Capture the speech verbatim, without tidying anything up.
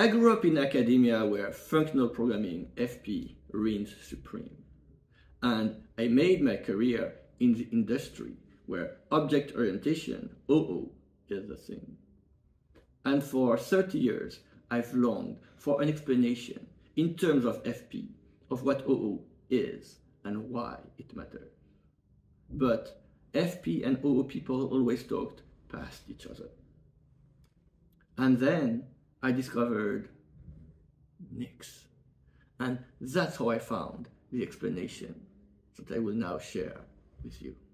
I grew up in academia where functional programming, F P, reigns supreme. And I made my career in the industry where object orientation, O O, is the thing. And for thirty years, I've longed for an explanation in terms of F P of what O O is and why it matters. But F P and O O people always talked past each other. And then I discovered Nix. And that's how I found the explanation that I will now share with you.